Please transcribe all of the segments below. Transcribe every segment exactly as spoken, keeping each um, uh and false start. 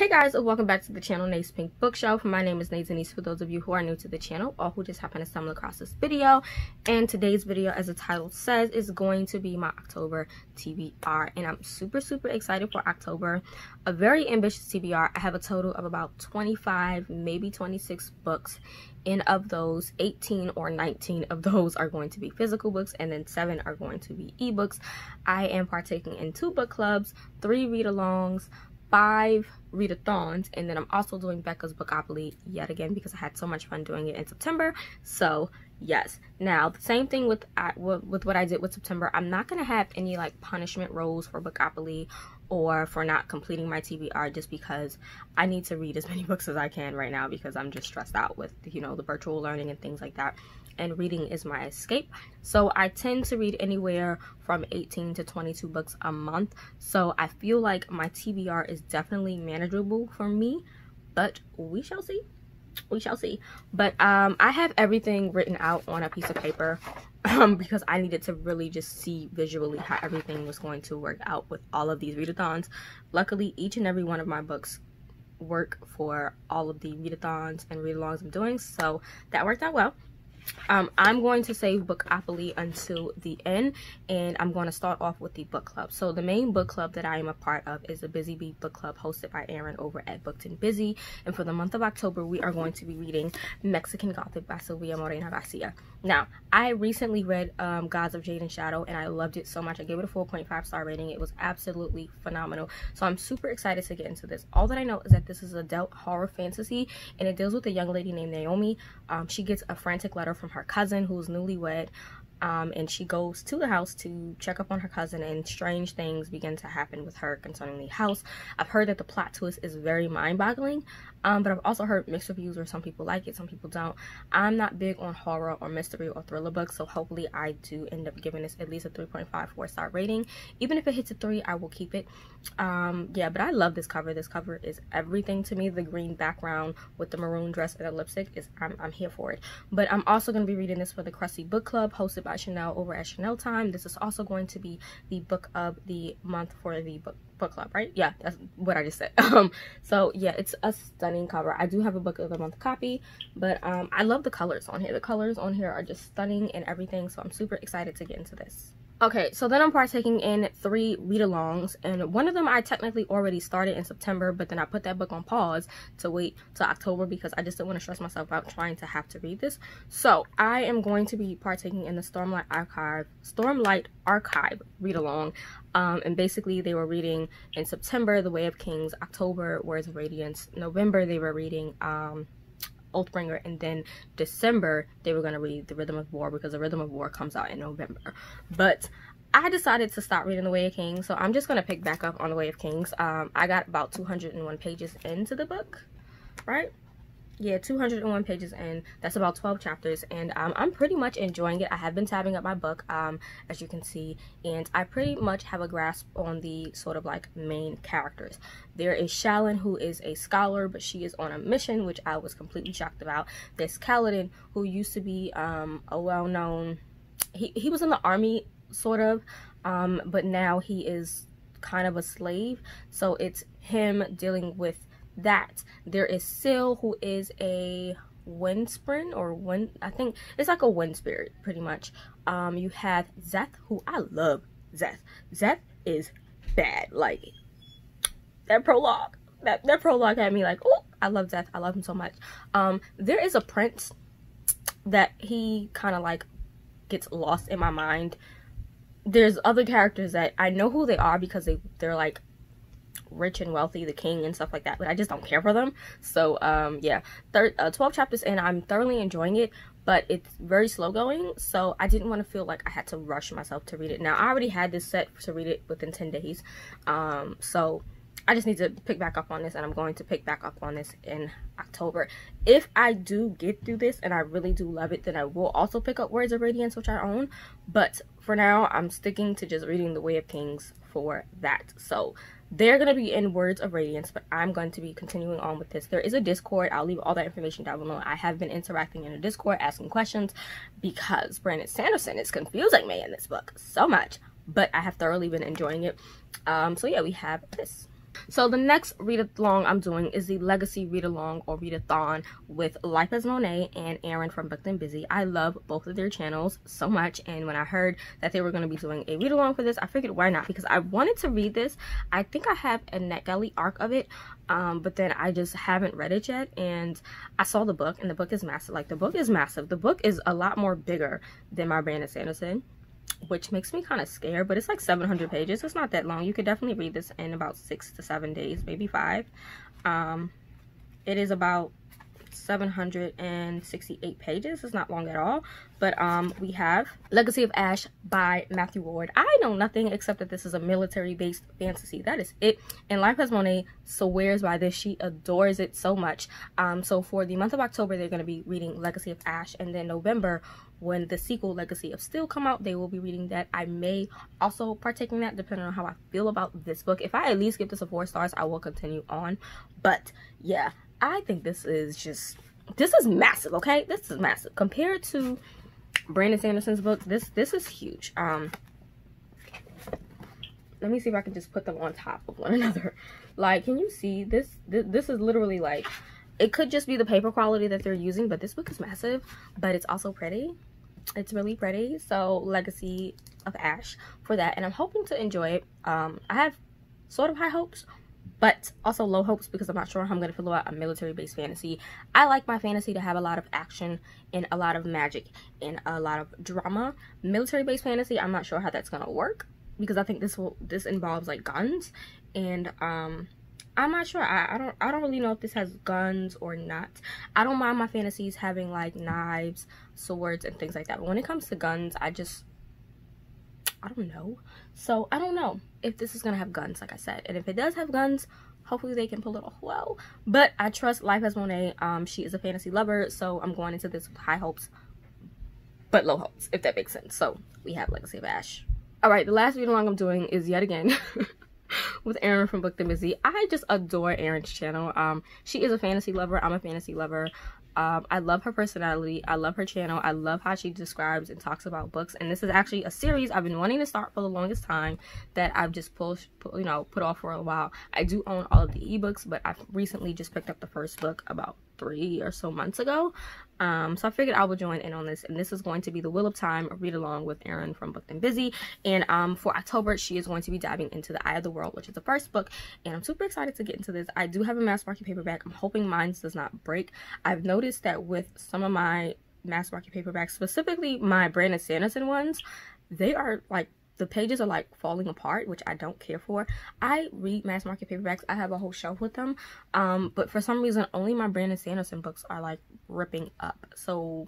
Hey guys, welcome back to the channel, Nate's Pink Bookshelf. My name is Nate Denise for those of you who are new to the channel or who just happen to stumble across this video. And today's video, as the title says, is going to be my October T B R. And I'm super, super excited for October. A very ambitious T B R. I have a total of about twenty-five, maybe twenty-six books. And of those, eighteen or nineteen of those are going to be physical books, and then seven are going to be ebooks. I am partaking in two book clubs, three read-alongs, five readathons, and then I'm also doing Becca's Bookopoly yet again because I had so much fun doing it in September. So yes, now the same thing with I, with, with what I did with September. I'm not gonna have any like punishment rolls for Bookopoly or for not completing my T B R, just because I need to read as many books as I can right now because I'm just stressed out with, you know, the virtual learning and things like that, and reading is my escape. So I tend to read anywhere from eighteen to twenty-two books a month, so I feel like my T B R is definitely manageable for me, but we shall see. We shall see. But um, I have everything written out on a piece of paper um, because I needed to really just see visually how everything was going to work out with all of these readathons. Luckily, each and every one of my books work for all of the readathons and read-alongs I'm doing, so that worked out well. Um, I'm going to save Bookopoly until the end, and I'm going to start off with the book club. So the main book club that I am a part of is the Busy Bee Book Club, hosted by Aaron over at Booked and Busy. And for the month of October, we are going to be reading Mexican Gothic by Silvia Moreno-Garcia. Now, I recently read um, Gods of Jade and Shadow, and I loved it so much. I gave it a four point five star rating. It was absolutely phenomenal. So I'm super excited to get into this. All that I know is that this is adult horror fantasy, and it deals with a young lady named Naomi. Um, she gets a frantic letter from her cousin who's newlywed, um, and she goes to the house to check up on her cousin, and strange things begin to happen with her concerning the house. I've heard that the plot twist is very mind-boggling, um, but I've also heard mixed reviews where some people like it, some people don't. I'm not big on horror or mystery or thriller books, so hopefully I do end up giving this at least a three point five, four star rating. Even if it hits a three, I will keep it. Um, yeah, but I love this cover. This cover is everything to me. The green background with the maroon dress and the lipstick is, I'm, I'm here for it. But I'm also going to be reading this for the Crusty Book Club, hosted by Chanel over at Chanel Time. This is also going to be the book of the month for the book book club, right? Yeah, that's what I just said. Um so yeah, it's a stunning cover. I do have a book of the month copy, but um I love the colors on here. The colors on here are just stunning and everything, so I'm super excited to get into this. Okay, so then I'm partaking in three read-alongs, and one of them I technically already started in September, but then I put that book on pause to wait till October because I just didn't want to stress myself out trying to have to read this. So I am going to be partaking in the Stormlight Archive Stormlight Archive read-along, um, and basically they were reading in September The Way of Kings, October Words of Radiance, November they were reading um, Oathbringer, and then December they were going to read The Rhythm of War because The Rhythm of War comes out in November. But I decided to stop reading The Way of Kings, so I'm just going to pick back up on The Way of Kings. Um, I got about two hundred and one pages into the book, right? Yeah, two hundred and one pages in. That's about twelve chapters, and um, I'm pretty much enjoying it. I have been tabbing up my book, um, as you can see, and I pretty much have a grasp on the sort of like main characters. There is Shallon, who is a scholar, but she is on a mission, which I was completely shocked about. There's Kaladin, who used to be um, a well-known... He, he was in the army, sort of, um, but now he is kind of a slave, so it's him dealing with that. There is Syl, who is a windspren or wind, I think it's like a wind spirit pretty much. Um you have Zeth, who I love. Zeth Zeth is bad. Like that prologue that, that prologue had me like, oh, I love Zeth, I love him so much. Um there is a prince that he kind of like gets lost in my mind. There's other characters that I know who they are because they they're like rich and wealthy, the king and stuff like that, but I just don't care for them. So um yeah, Thir uh, twelve chapters in, I'm thoroughly enjoying it, but it's very slow going, so I didn't want to feel like I had to rush myself to read it. Now I already had this set to read it within ten days, um so I just need to pick back up on this, and I'm going to pick back up on this in October. If I do get through this and I really do love it, then I will also pick up Words of Radiance, which I own, but for now I'm sticking to just reading The Way of Kings for that. So they're going to be in Words of Radiance, but I'm going to be continuing on with this. There is a Discord. I'll leave all that information down below. I have been interacting in a Discord, asking questions, because Brandon Sanderson is confusing me in this book so much, but I have thoroughly been enjoying it. Um, so yeah, we have this. So the next read-along I'm doing is the Legacy read-along or read-a-thon with Life as Monet and Aaron from Booked and Busy. I love both of their channels so much, and when I heard that they were going to be doing a read-along for this, I figured why not, because I wanted to read this. I think I have a NetGalley arc of it, um, but then I just haven't read it yet, and I saw the book, and the book is massive. Like, the book is massive. The book is a lot more bigger than my Brandon Sanderson, which makes me kind of scared, but it's like seven hundred pages. It's not that long. You could definitely read this in about six to seven days, maybe five. Um, it is about seven hundred sixty-eight pages. It's not long at all. But um, we have Legacy of Ash by Matthew Ward. I know nothing except that this is a military-based fantasy. That is it. And Life as Monet swears by this. She adores it so much. Um, so for the month of October, they're going to be reading Legacy of Ash, and then November, when the sequel Legacy of Steel come out, they will be reading that. I may also partake in that, depending on how I feel about this book. If I at least give this a four stars, I will continue on. But yeah, I think this is just, this is massive, okay? This is massive. Compared to Brandon Sanderson's books, this this is huge. Um, let me see if I can just put them on top of one another. Like, can you see this? Th this is literally like, it could just be the paper quality that they're using, but this book is massive, but it's also pretty. It's really pretty. So, Legacy of Ash for that. And I'm hoping to enjoy it. Um, I have sort of high hopes, but also low hopes, because I'm not sure how I'm going to fill out a military-based fantasy. I like my fantasy to have a lot of action and a lot of magic and a lot of drama. Military-based fantasy, I'm not sure how that's going to work, because I think this will this involves like guns, and um, I'm not sure. I, I don't I don't really know if this has guns or not. I don't mind my fantasies having like knives, swords, and things like that. But when it comes to guns, I just I don't know. So I don't know if this is gonna have guns, like I said, and if it does have guns, hopefully they can pull it off well. But I trust Life as Monet. Um she is a fantasy lover, so I'm going into this with high hopes but low hopes, if that makes sense. So we have Legacy of Ash. All right, the last read along I'm doing is yet again with Aaron from Booked and Busy. I just adore Aaron's channel. Um she is a fantasy lover, I'm a fantasy lover. Um, I love her personality, I love her channel, I love how she describes and talks about books, and this is actually a series I've been wanting to start for the longest time that I've just pushed, you know, put off for a while. I do own all of the ebooks, but I've recently just picked up the first book about three or so months ago, um, so I figured I would join in on this, and this is going to be the Wheel of Time read-along with Aaron from Booked and Busy, and um, for October, she is going to be diving into The Eye of the World, which is the first book, and I'm super excited to get into this. I do have a mass market paperback. I'm hoping mine does not break. I've noticed that with some of my mass market paperbacks, specifically my Brandon Sanderson ones, they are like, the pages are like falling apart, which I don't care for. I read mass market paperbacks, I have a whole shelf with them, um but for some reason only my Brandon Sanderson books are like ripping up, so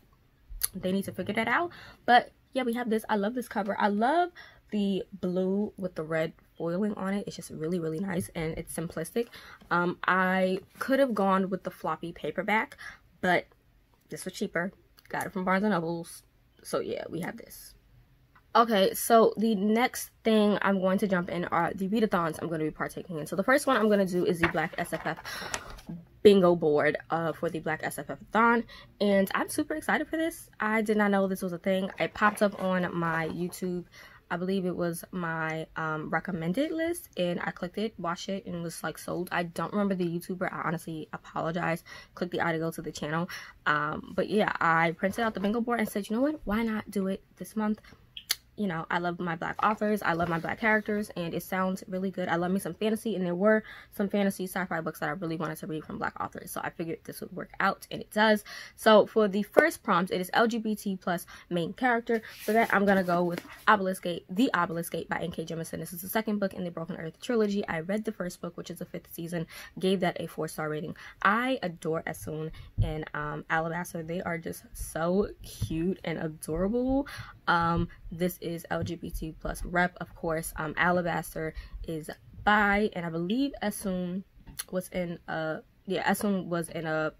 they need to figure that out. But yeah, we have this. I love this cover. I love the blue with the red foiling on it. It's just really, really nice, and it's simplistic. um I could have gone with the floppy paperback, but this was cheaper. Got it from Barnes and Noble's. So yeah, we have this. Okay, so the next thing I'm going to jump in are the readathons I'm going to be partaking in. So the first one I'm going to do is the Black S F F bingo board uh, for the Black S F F-a-thon. And I'm super excited for this. I did not know this was a thing. It popped up on my YouTube. I believe it was my um, recommended list, and I clicked it, watched it, and was like sold. I don't remember the YouTuber. I honestly apologize. Click the eye to go to the channel. Um, but yeah, I printed out the bingo board and said, you know what? Why not do it this month? You know, I love my Black authors, I love my Black characters, and it sounds really good. I love me some fantasy, and there were some fantasy sci-fi books that I really wanted to read from Black authors, so I figured this would work out, and it does. So for the first prompt, it is L G B T plus main character. For that, I'm gonna go with Obelisk Gate, The Obelisk Gate by N K Jemisin. This is the second book in the Broken Earth trilogy. I read the first book, which is the fifth season, gave that a four-star rating. I adore Essun and um, Alabaster. They are just so cute and adorable. Um, this is L G B T plus rep, of course. um, Alabaster is bi, and I believe Essun was in a, yeah, Essun was in a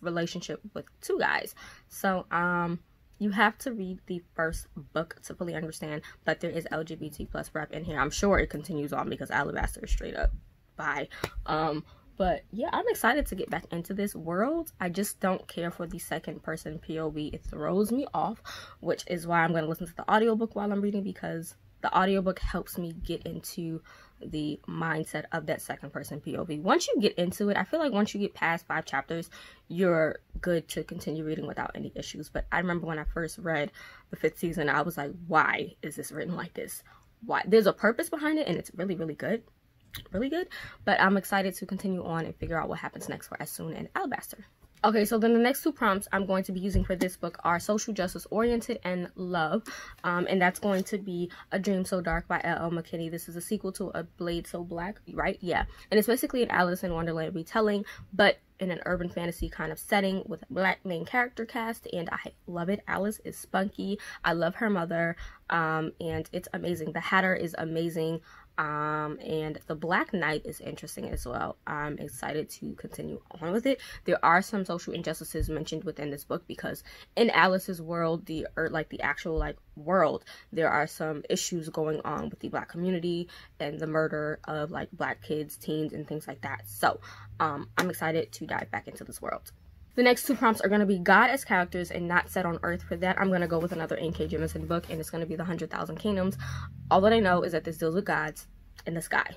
relationship with two guys, so, um, you have to read the first book to fully understand, but there is L G B T plus rep in here. I'm sure it continues on because Alabaster is straight up bi, um, but yeah, I'm excited to get back into this world. I just don't care for the second person P O V. It throws me off, which is why I'm going to listen to the audiobook while I'm reading, because the audiobook helps me get into the mindset of that second person P O V. Once you get into it, I feel like once you get past five chapters, you're good to continue reading without any issues. But I remember when I first read the fifth season, I was like, why is this written like this? Why? There's a purpose behind it, and it's really, really good. Really good. But I'm excited to continue on and figure out what happens next for Asun and Alabaster. Okay, so then the next two prompts I'm going to be using for this book are social justice oriented and love. Um, and that's going to be A Dream So Dark by L L McKinney. This is a sequel to A Blade So Black, right? Yeah. And it's basically an Alice in Wonderland retelling, but in an urban fantasy kind of setting with a black main character cast. And I love it. Alice is spunky. I love her mother. Um, and it's amazing. The Hatter is amazing. Um, and the Black Knight is interesting as well. I'm excited to continue on with it. There are some social injustices mentioned within this book because in Alice's world, the or like the actual like world, there are some issues going on with the black community and the murder of like black kids, teens, and things like that. So um, I'm excited to dive back into this world. The next two prompts are going to be God as characters and not set on earth. For that, I'm going to go with another N K Jemisin book, and it's going to be The Hundred Thousand Kingdoms. All that I know is that this deals with gods in the sky.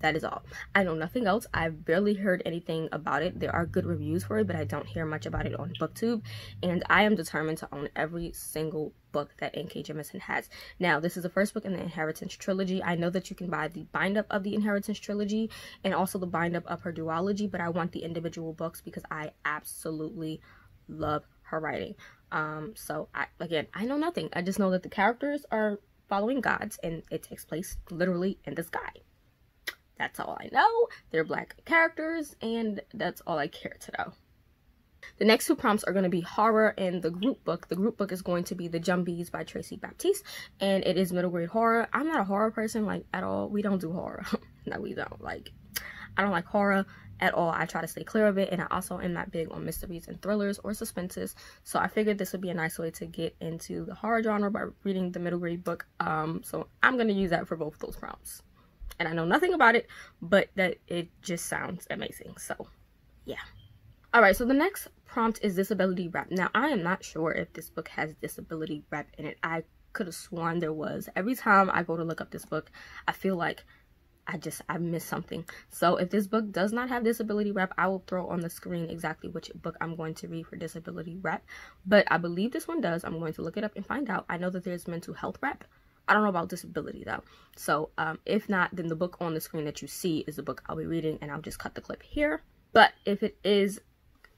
That is all. I know nothing else. I've barely heard anything about it. There are good reviews for it, but I don't hear much about it on BookTube, and I am determined to own every single book that N K Jemisin has. Now, this is the first book in the Inheritance trilogy. I know that you can buy the bind-up of the Inheritance trilogy and also the bind-up of her duology, but I want the individual books because I absolutely love her writing. Um, so, I, again, I know nothing. I just know that the characters are following gods, and it takes place literally in the sky. That's all I know. They're black characters, and that's all I care to know. The next two prompts are going to be horror and the group book. The group book is going to be The Jumbies by Tracy Baptiste, and it is middle grade horror. I'm not a horror person, like, at all. We don't do horror. No, we don't. Like, I don't like horror at all. I try to stay clear of it, and I also am not big on mysteries and thrillers or suspenses, so I figured this would be a nice way to get into the horror genre by reading the middle grade book. Um, so I'm going to use that for both those prompts. And I know nothing about it, but that it just sounds amazing. So, yeah. All right, so the next prompt is disability rep. Now, I am not sure if this book has disability rep in it. I could have sworn there was. Every time I go to look up this book, I feel like I just, I missed something. So if this book does not have disability rep, I will throw on the screen exactly which book I'm going to read for disability rep. But I believe this one does. I'm going to look it up and find out. I know that there's mental health rep. I don't know about disability though. So um, if not, then the book on the screen that you see is the book I'll be reading, and I'll just cut the clip here. But if it is,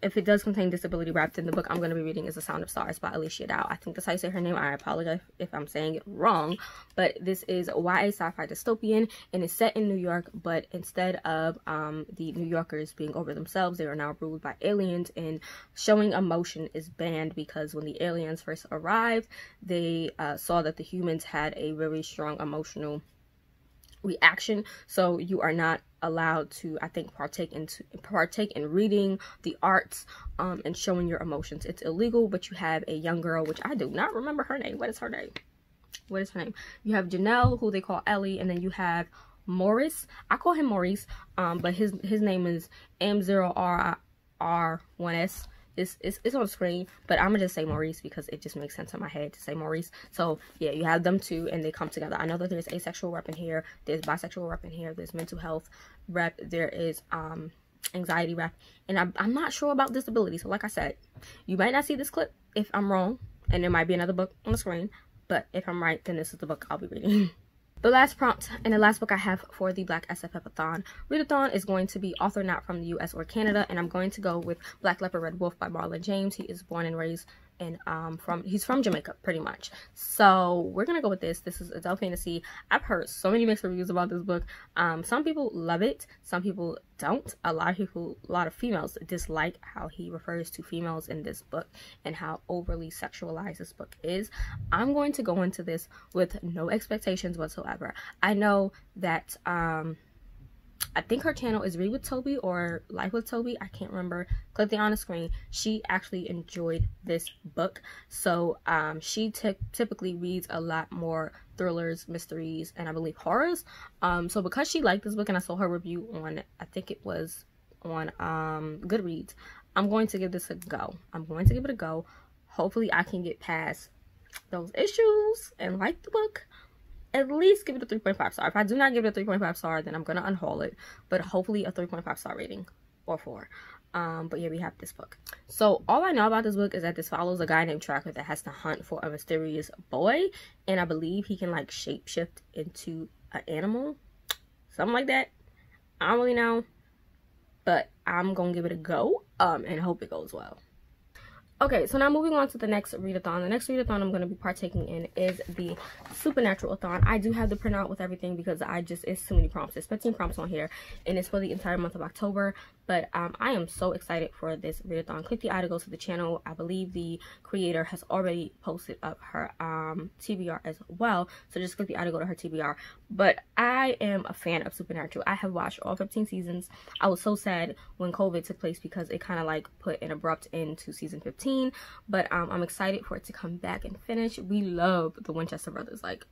if it does contain disability wrapped, then the book I'm going to be reading is The Sound of Stars by Alechia Dow. I think that's how you say her name. I apologize if I'm saying it wrong, but this is a Y A sci-fi dystopian, and it's set in New York, but instead of um, the New Yorkers being over themselves, they are now ruled by aliens, and showing emotion is banned because when the aliens first arrived, they uh, saw that the humans had a very strong emotional reaction, so you are not allowed to, I think, partake into partake in reading, the arts, um and showing your emotions. It's illegal. But you have a young girl, which I do not remember her name. What is her name? What is her name? You have Janelle, who they call Ellie, and then you have Maurice. I call him Maurice, um, but his his name is M zero R R one S. It's, it's, it's on screen, but I'm gonna just say Maurice because it just makes sense in my head to say Maurice. So yeah, you have them two, and they come together. I know that there's asexual rep in here, there's bisexual rep in here, there's mental health rep, there is um anxiety rep, and I'm, I'm not sure about disability. So like I said, you might not see this clip if I'm wrong, and there might be another book on the screen, but if I'm right, then this is the book I'll be reading. The last prompt and the last book I have for the Black S F F-a-thon readathon is going to be Author Not From the U S or Canada, and I'm going to go with Black Leopard, Red Wolf by Marlon James. He is born and raised and um, from he's from Jamaica, pretty much. So we're going to go with this. This is adult fantasy. I've heard so many mixed reviews about this book. Um, some people love it. Some people don't. A lot of people, a lot of females dislike how he refers to females in this book and how overly sexualized this book is. I'm going to go into this with no expectations whatsoever. I know that, um, I think her channel is Read with Toby or Life with Toby. I can't remember. Click the on the screen. She actually enjoyed this book. So um, she typically reads a lot more thrillers, mysteries, and I believe horrors. Um, so because she liked this book, and I saw her review on, I think it was on um, Goodreads, I'm going to give this a go. I'm going to give it a go. Hopefully I can get past those issues and like the book. at least give it a three point five star. If I do not give it a three point five star, then I'm gonna unhaul it, but hopefully a three point five star rating or four. Um but yeah, we have this book. So all I know about this book is that this follows a guy named Tracker that has to hunt for a mysterious boy, and I believe he can like shapeshift into an animal, something like that. I don't really know, but I'm gonna give it a go um and hope it goes well. Okay, so now moving on to the next readathon. The next readathon I'm going to be partaking in is the Supernaturalathon. I do have the printout with everything because I just, it's too many prompts. There's fifteen prompts on here, and it's for the entire month of October. But um, I am so excited for this readathon. Click the eye to go to the channel. I believe the creator has already posted up her um, T B R as well. So just click the eye to go to her T B R. But I am a fan of Supernatural. I have watched all fifteen seasons. I was so sad when COVID took place because it kind of like put an abrupt end to season fifteen. But um, I'm excited for it to come back and finish. We love the Winchester brothers. Like,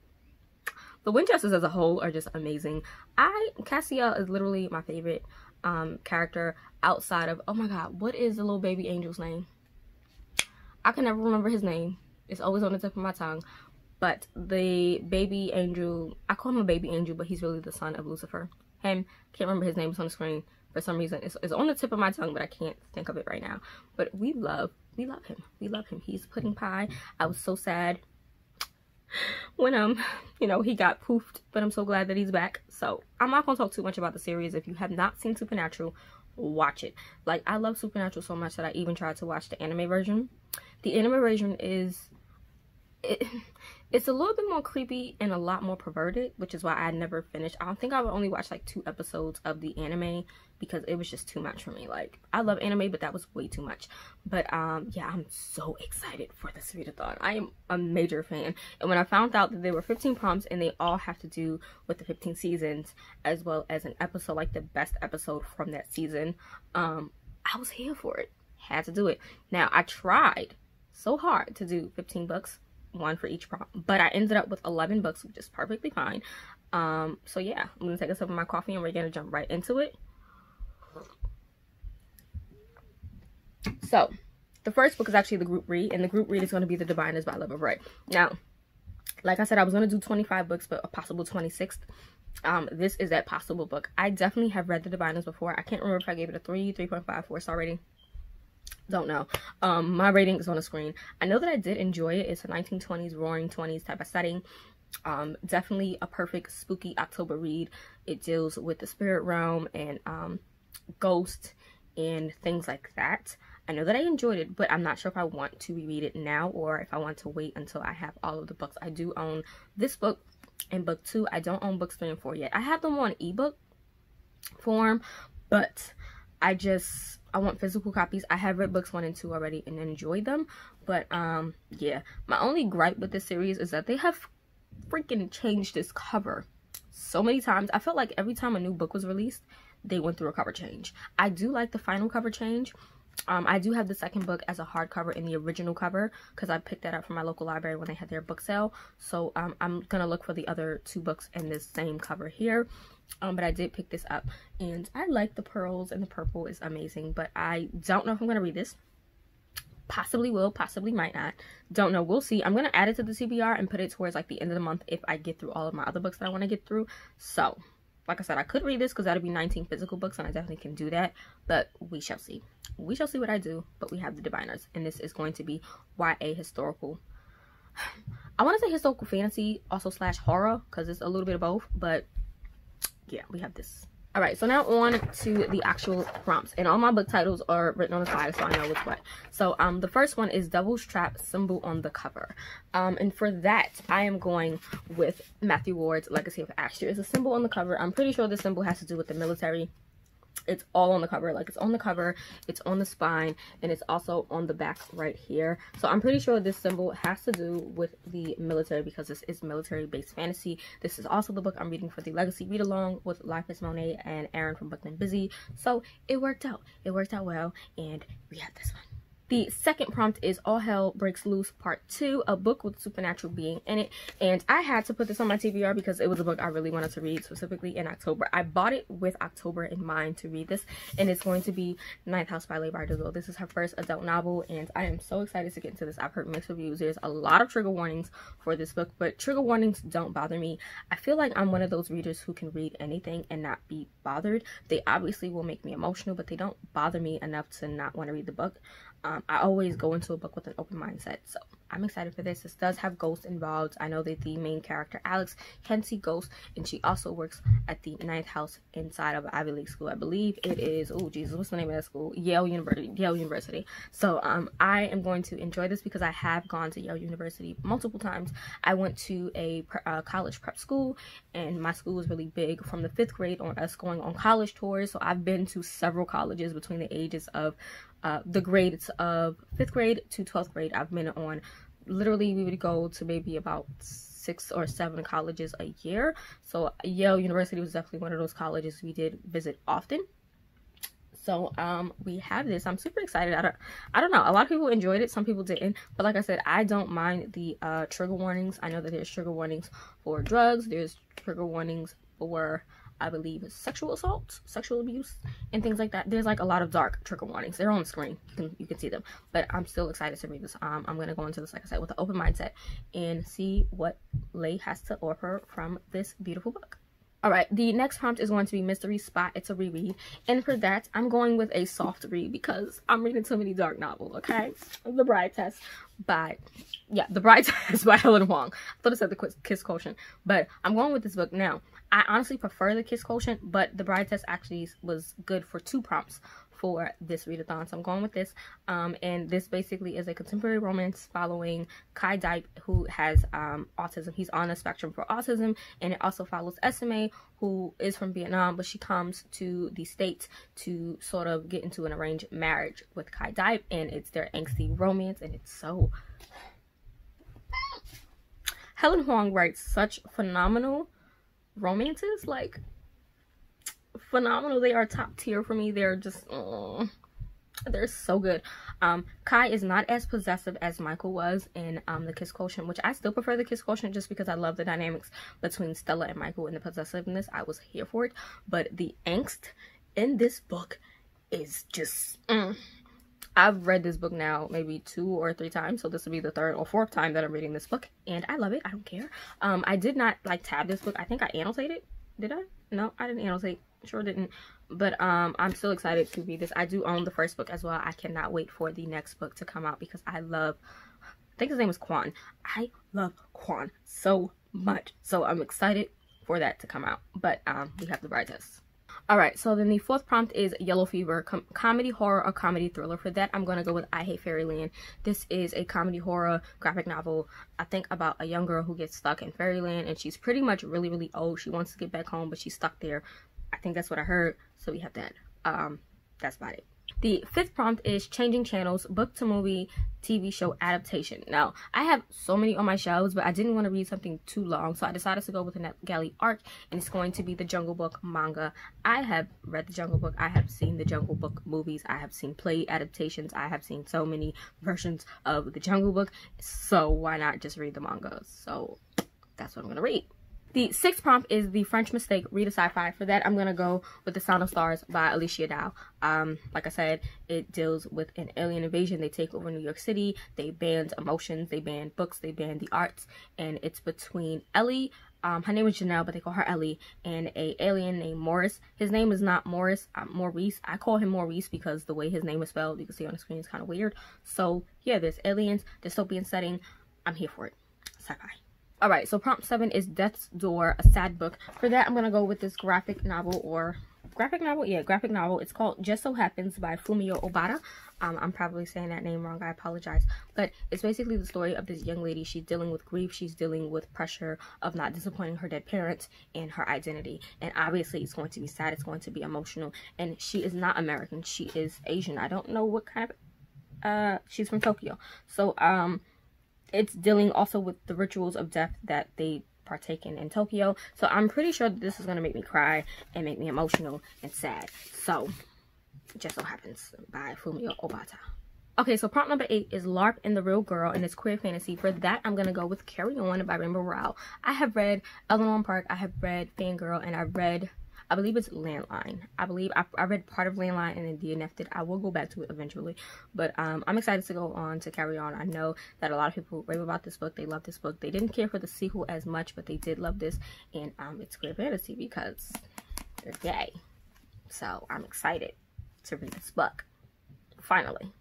the Winchesters as a whole are just amazing. I Cassiel is literally my favorite um, character outside of, oh my god, what is the little baby angel's name? I can never remember his name. It's always on the tip of my tongue. But the baby angel, I call him a baby angel, but he's really the son of Lucifer. Him, can't remember his name. It's on the screen for some reason. It's, it's on the tip of my tongue, but I can't think of it right now. But we love. We love him. We love him. He's pudding pie. I was so sad when, um, you know, he got poofed, but I'm so glad that he's back. So I'm not going to talk too much about the series. If you have not seen Supernatural, watch it. Like, I love Supernatural so much that I even tried to watch the anime version. The anime version is, it, it's a little bit more creepy and a lot more perverted, which is why I never finished. I don't think I would only watch like two episodes of the anime because it was just too much for me. Like, I love anime, but that was way too much. But um yeah, I'm so excited for this readathon. I am a major fan. And when I found out that there were fifteen prompts and they all have to do with the fifteen seasons as well as an episode, like the best episode from that season, um I was here for it. Had to do it. Now, I tried so hard to do fifteen books, one for each prompt, but I ended up with eleven books, which is perfectly fine. Um so yeah, I'm gonna take a sip of my coffee and we're gonna jump right into it. So the first book is actually the group read, and the group read is going to be The Diviners by Love of Ray. Now, like I said, I was going to do twenty-five books, but a possible twenty-sixth. Um, this is that possible book. I definitely have read The Diviners before. I can't remember if I gave it a three, three point five, four star rating. Don't know. Um, my rating is on the screen. I know that I did enjoy it. It's a nineteen twenties, roaring twenties type of setting. Um, definitely a perfect spooky October read. It deals with the spirit realm and um, ghosts and things like that. I know that I enjoyed it, but I'm not sure if I want to reread it now or if I want to wait until I have all of the books. I do own this book and book two. I don't own books three and four yet. I have them on ebook form, but I just, I want physical copies. I have read books one and two already and enjoyed them, but um, yeah. My only gripe with this series is that they have freaking changed this cover so many times. I felt like every time a new book was released, they went through a cover change. I do like the final cover change. Um, I do have the second book as a hardcover in the original cover because I picked that up from my local library when they had their book sale. So um, I'm going to look for the other two books in this same cover here. Um, but I did pick this up and I like the pearls, and the purple is amazing. But I don't know if I'm going to read this. Possibly will, possibly might not. Don't know. We'll see. I'm going to add it to the T B R and put it towards like the end of the month if I get through all of my other books that I want to get through. So, like I said, I could read this because that would be nineteen physical books, and I definitely can do that. But we shall see. We shall see what I do. But we have The Diviners, and this is going to be Y A historical. I want to say historical fantasy, also slash horror, because it's a little bit of both. But yeah, we have this. All right, so now on to the actual prompts. And all my book titles are written on the side, so I know what's what. So um, the first one is Devil's Trap Symbol on the Cover. Um, and for that, I am going with Matthew Ward's Legacy of Ash. There is a symbol on the cover. I'm pretty sure the symbol has to do with the military. It's all on the cover. Like, it's on the cover, it's on the spine, and it's also on the back right here. So I'm pretty sure this symbol has to do with the military because this is military-based fantasy. This is also the book I'm reading for the Legacy read-along with Life as Monet and Aaron from Booked and Busy. So it worked out. It worked out well, and we have this one. The second prompt is All Hell Breaks Loose Part two, a book with supernatural being in it. And I had to put this on my T B R because it was a book I really wanted to read, specifically in October. I bought it with October in mind to read this, and it's going to be Ninth House by Leigh Bardugo. This is her first adult novel, and I am so excited to get into this. I've heard mixed reviews. There's a lot of trigger warnings for this book, but trigger warnings don't bother me. I feel like I'm one of those readers who can read anything and not be bothered. They obviously will make me emotional, but they don't bother me enough to not want to read the book. Um, I always go into a book with an open mindset, so I'm excited for this. This does have ghosts involved. I know that the main character, Alex, can see ghosts, and she also works at the Ninth House inside of an Ivy League school. I believe it is, oh Jesus, what's the name of that school? Yale University. Yale University. So um, I am going to enjoy this because I have gone to Yale University multiple times. I went to a pre uh, college prep school, and my school was really big from the fifth grade on us going on college tours. So I've been to several colleges between the ages of Uh, the grades of fifth grade to twelfth grade. I've been on, literally we would go to maybe about six or seven colleges a year. So Yale University was definitely one of those colleges we did visit often. So um, we have this. I'm super excited. I don't, I don't know. A lot of people enjoyed it. Some people didn't. But like I said, I don't mind the uh, trigger warnings. I know that there's trigger warnings for drugs. There's trigger warnings for, I believe, sexual assault, sexual abuse, and things like that. There's like a lot of dark trigger warnings. They're on the screen. You can, you can see them. But I'm still excited to read this. Um, I'm going to go into this, like I said, with an open mindset and see what Leigh has to offer from this beautiful book. Alright, the next prompt is going to be Mystery Spot. It's a reread. And for that, I'm going with a soft read because I'm reading too many dark novels, okay? The Bride Test by, yeah, The Bride Test by Helen Wong. I thought it said The Kiss Quotient, but I'm going with this book now. I honestly prefer The Kiss Quotient, but The Bride Test actually was good for two prompts for this readathon, so I'm going with this. Um, and this basically is a contemporary romance following Kai Dipe, who has um, autism. He's on the spectrum for autism, and it also follows Esme, who is from Vietnam, but she comes to the States to sort of get into an arranged marriage with Kai Dipe, and it's their angsty romance, and it's so... Helen Huang writes such phenomenal romances, like... phenomenal. They are top tier for me. They're just oh, they're so good. um Kai is not as possessive as Michael was in um The Kiss Quotient, which I still prefer The Kiss Quotient just because I love the dynamics between Stella and Michael and the possessiveness. I was here for it, but the angst in this book is just mm. I've read this book now maybe two or three times, so this will be the third or fourth time that I'm reading this book, and I love it. I don't care. um I did not like tab this book. I think I annotated. Did I? No, I didn't annotate. Sure didn't. But um I'm still excited to read this. I do own the first book as well. I cannot wait for the next book to come out because I love, I think his name is Quan. I love Quan so much. So I'm excited for that to come out. But um we have The Bride Test. Alright, so then the fourth prompt is Yellow Fever, com comedy horror or comedy thriller. For that, I'm going to go with I Hate Fairyland. This is a comedy horror graphic novel, I think, about a young girl who gets stuck in Fairyland, and she's pretty much really, really old. She wants to get back home, but she's stuck there. I think that's what I heard, so we have that. Um, that's about it. The fifth prompt is Changing Channels, book to movie, T V show adaptation. Now, I have so many on my shelves, but I didn't want to read something too long, so I decided to go with the NetGalley arc, and it's going to be the Jungle Book manga. I have read the Jungle Book. I have seen the Jungle Book movies. I have seen play adaptations. I have seen so many versions of the Jungle Book, so why not just read the manga? So that's what I'm going to read. The sixth prompt is The French Mistake, read a sci-fi. For that, I'm going to go with The Sound of Stars by Alechia Dow. Um, like I said, it deals with an alien invasion. They take over New York City. They banned emotions. They banned books. They banned the arts. And it's between Ellie, um, her name is Janelle, but they call her Ellie, and a alien named Maurice. His name is not Maurice, um, Maurice. I call him Maurice because the way his name is spelled, you can see on the screen, is kind of weird. So, yeah, there's aliens, dystopian setting. I'm here for it. Sci-fi. Alright, so prompt seven is Death's Door, a sad book. For that, I'm going to go with this graphic novel or... graphic novel? Yeah, graphic novel. It's called Just So Happens by Fumio Obata. Um, I'm probably saying that name wrong. I apologize. But it's basically the story of this young lady. She's dealing with grief. She's dealing with pressure of not disappointing her dead parents and her identity. And obviously, it's going to be sad. It's going to be emotional. And she is not American. She is Asian. I don't know what kind of... Uh, she's from Tokyo. So, um... it's dealing also with the rituals of death that they partake in in Tokyo. So I'm pretty sure that this is going to make me cry and make me emotional and sad. So, Just So Happens by Fumio Obata. Okay, so prompt number eight is LARP and the Real Girl, and it's queer fantasy. For that, I'm going to go with Carry On by Rainbow Rowell. I have read Eleanor and Park, I have read Fangirl, and I've read, I believe it's Landline. I believe I, I read part of Landline and then D N F'd it. I will go back to it eventually. But um, I'm excited to go on to Carry On. I know that a lot of people rave about this book. They love this book. They didn't care for the sequel as much, but they did love this. And um, it's queer fantasy because they're gay. So I'm excited to read this book. Finally.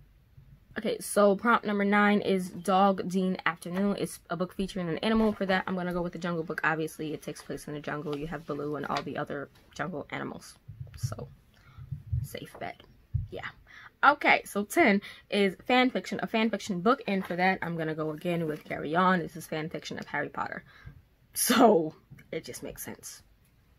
Okay, so prompt number nine is Dog Dean Afternoon. It's a book featuring an animal. For that, I'm going to go with The Jungle Book. Obviously, it takes place in the jungle. You have Baloo and all the other jungle animals. So, safe bet. Yeah. Okay, so ten is fan fiction, a fan fiction book. And for that, I'm going to go again with Carry On. This is fan fiction of Harry Potter. So, it just makes sense.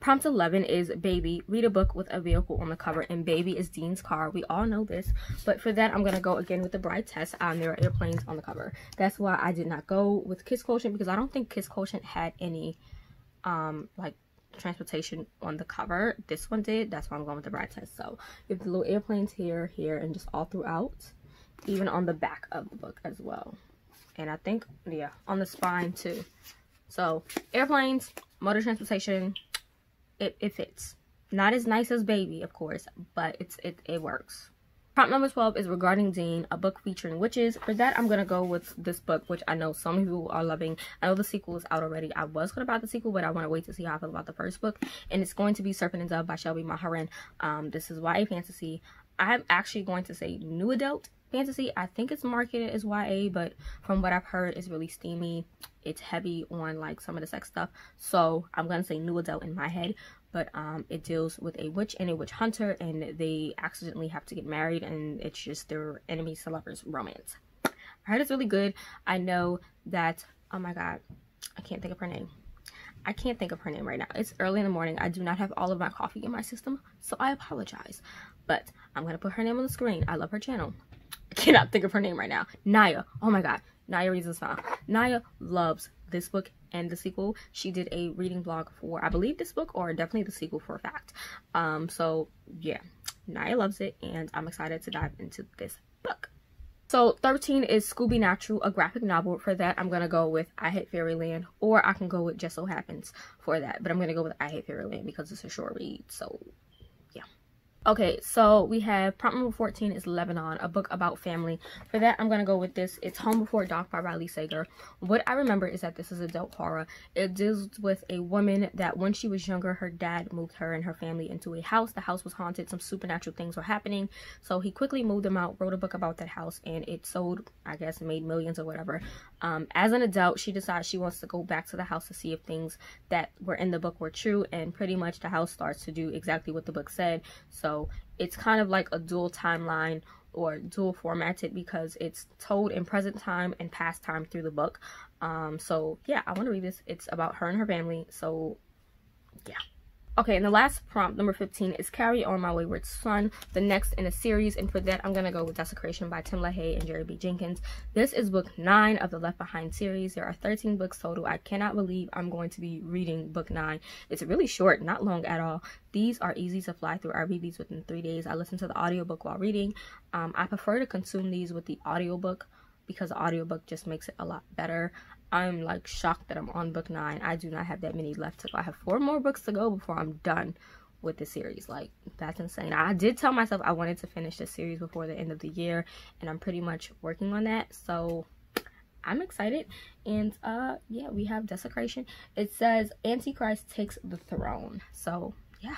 Prompt eleven is Baby. Read a book with a vehicle on the cover, and Baby is Dean's car. We all know this, but for that, I'm going to go again with The Bride Test. Um, there are airplanes on the cover. That's why I did not go with Kiss Quotient, because I don't think Kiss Quotient had any, um, like, transportation on the cover. This one did. That's why I'm going with The Bride Test. So, you have the little airplanes here, here, and just all throughout, even on the back of the book as well. And I think, yeah, on the spine too. So, airplanes, motor transportation... It, it fits. Not as nice as Baby, of course, but it's it, it works. Prompt number twelve is Regarding Dean, a book featuring witches. For that, I'm going to go with this book, which I know some people are loving. I know the sequel is out already. I was going to buy the sequel, but I want to wait to see how I feel about the first book. And it's going to be Serpent and Dove by Shelby Maharan. Um, this is Y A fantasy. I'm actually going to say new adult fantasy. I think it's marketed as Y A, but from what I've heard, it's really steamy. It's heavy on like some of the sex stuff, so I'm gonna say new adult in my head. But um it deals with a witch and a witch hunter, and they accidentally have to get married, and it's just their enemies to lovers romance. I heard it's really good. I know that, oh my god, I can't think of her name. I can't think of her name right now. It's early in the morning. I do not have all of my coffee in my system, so I apologize, but I'm gonna put her name on the screen. I love her channel. I cannot think of her name right now. Naya. Oh my god. Naya reads this song. Naya loves this book and the sequel. She did a reading blog for, I believe, this book, or definitely the sequel for a fact. Um, so, yeah. Naya loves it, and I'm excited to dive into this book. So, thirteen is Scooby Natural, a graphic novel. For that, I'm going to go with I Hate Fairyland, or I can go with Just So Happens for that. But I'm going to go with I Hate Fairyland because it's a short read, so... Okay, so we have prompt number fourteen is Lebanon, a book about family. For that, I'm going to go with this. It's Home Before Dark by Riley Sager. What I remember is that this is adult horror. It deals with a woman that when she was younger, her dad moved her and her family into a house. The house was haunted. Some supernatural things were happening. So he quickly moved them out, wrote a book about that house, and it sold, I guess, made millions or whatever. Um, as an adult, she decides she wants to go back to the house to see if things that were in the book were true, and pretty much the house starts to do exactly what the book said. So it's kind of like a dual timeline, or dual formatted, because it's told in present time and past time through the book. Um, so yeah, I want to read this. It's about her and her family. So yeah. Okay, and the last prompt, number fifteen, is Carry On My Wayward Son, the next in a series. And for that, I'm going to go with Desecration by Tim LaHaye and Jerry B. Jenkins. This is book nine of the Left Behind series. There are thirteen books total. I cannot believe I'm going to be reading book nine. It's really short, not long at all. These are easy to fly through. I read these within three days. I listen to the audiobook while reading. Um, I prefer to consume these with the audiobook, because the audiobook just makes it a lot better. I'm like shocked that I'm on book nine. I do not have that many left to go. I have four more books to go before I'm done with the series. Like, that's insane. I did tell myself I wanted to finish this series before the end of the year, and I'm pretty much working on that, so I'm excited. And uh yeah, we have Desecration. It says Antichrist takes the throne, so yeah,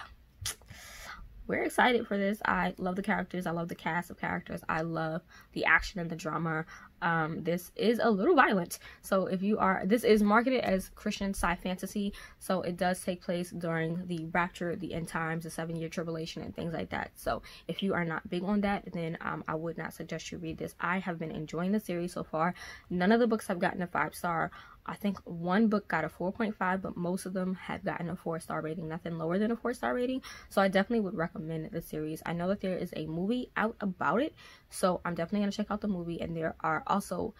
we're excited for this. I love the characters. I love the cast of characters. I love the action and the drama. Um, this is a little violent. So if you are, this is marketed as Christian sci fantasy. So it does take place during the rapture, the end times, the seven year tribulation, and things like that. So if you are not big on that, then um, I would not suggest you read this. I have been enjoying the series so far. None of the books have gotten a five star. I think one book got a four point five, but most of them have gotten a four star rating, nothing lower than a four star rating. So I definitely would recommend the series. I know that there is a movie out about it, so I'm definitely going to check out the movie. And there are also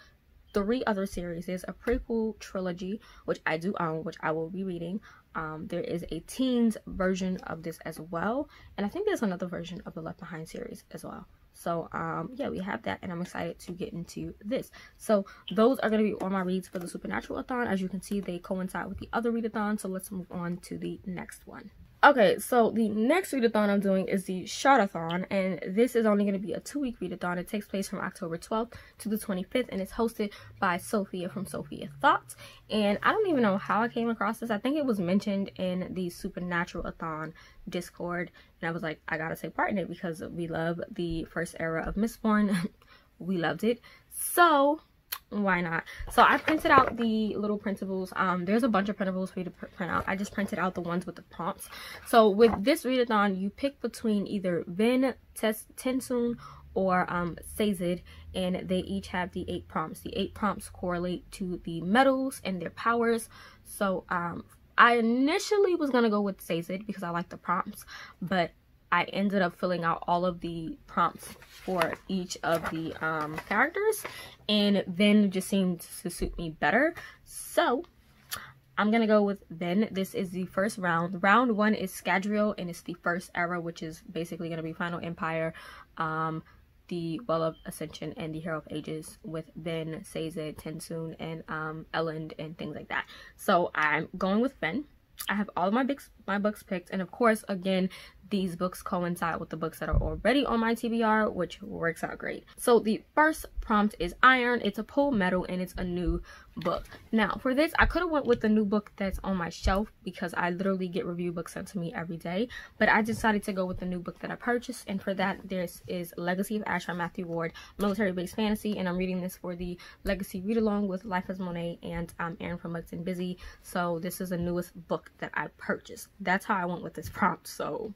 three other series. There's a prequel trilogy, which I do own, which I will be reading. Um, there is a teens version of this as well. And I think there's another version of the Left Behind series as well. So um yeah, we have that, and I'm excited to get into this. So those are going to be all my reads for the Supernaturalathon. As you can see, they coincide with the other readathon, so let's move on to the next one. Okay, so the next readathon I'm doing is the Shadathon, and this is only going to be a two-week readathon. It takes place from October twelfth to the twenty-fifth, and it's hosted by Sophia from Sophia Thoughts. And I don't even know how I came across this. I think it was mentioned in the Supernaturalathon Discord, and I was like, I gotta take part in it because we love the first era of Mistborn. We loved it, so why not? So I printed out the little printables. Um there's a bunch of printables for you to print out. I just printed out the ones with the prompts. So with this readathon, you pick between either Ven, Tensoon, or um Sazed, and they each have the eight prompts. The eight prompts correlate to the metals and their powers. So um I initially was gonna go with Sazed because I like the prompts, but I ended up filling out all of the prompts for each of the um, characters, and Ven just seemed to suit me better. So I'm gonna go with Ven. This is the first round. Round one is Scadrial, and it's the first era, which is basically gonna be Final Empire, um, the Well of Ascension, and the Hero of Ages, with Ven, Sazed, Tensoon, and um, Elend, and things like that. So I'm going with Ven. I have all of my books, my books picked, and of course, again, these books coincide with the books that are already on my T B R, which works out great. So the first prompt is Iron. It's a pole metal, and it's a new book. Now, for this, I could have went with the new book that's on my shelf because I literally get review books sent to me every day, but I decided to go with the new book that I purchased, and for that, this is Legacy of Ash by Matthew Ward, military-based fantasy, and I'm reading this for the Legacy read-along with Life as Monet and um, Aaron from Booked and Busy. So this is the newest book that I purchased. That's how I went with this prompt, so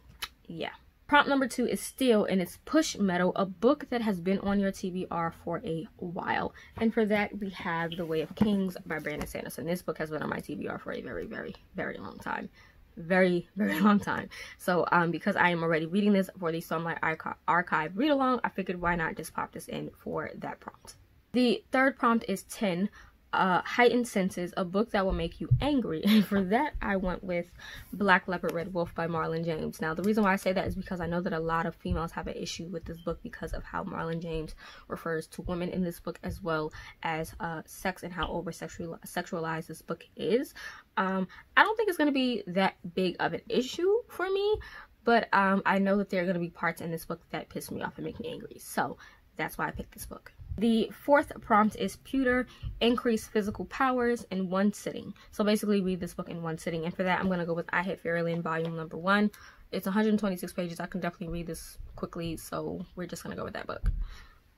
yeah. Prompt number two is Steel, and it's Push Metal, a book that has been on your T B R for a while. And for that, we have The Way of Kings by Brandon Sanderson. This book has been on my T B R for a very, very, very long time. Very, very long time. So, um, because I am already reading this for the Sunlight Archi Archive read-along, I figured why not just pop this in for that prompt. The third prompt is ten. Uh, Heightened Senses, a book that will make you angry, and for that I went with Black Leopard, Red Wolf by Marlon James. Now the reason why I say that is because I know that a lot of females have an issue with this book because of how Marlon James refers to women in this book, as well as uh, sex, and how over sexual sexualized this book is. um, I don't think it's going to be that big of an issue for me, but um, I know that there are going to be parts in this book that piss me off and make me angry, so that's why I picked this book. The fourth prompt is Pewter, increase physical powers in one sitting. So basically read this book in one sitting. And for that, I'm going to go with I Hate Fairyland volume number one. It's one hundred twenty-six pages. I can definitely read this quickly, so we're just going to go with that book.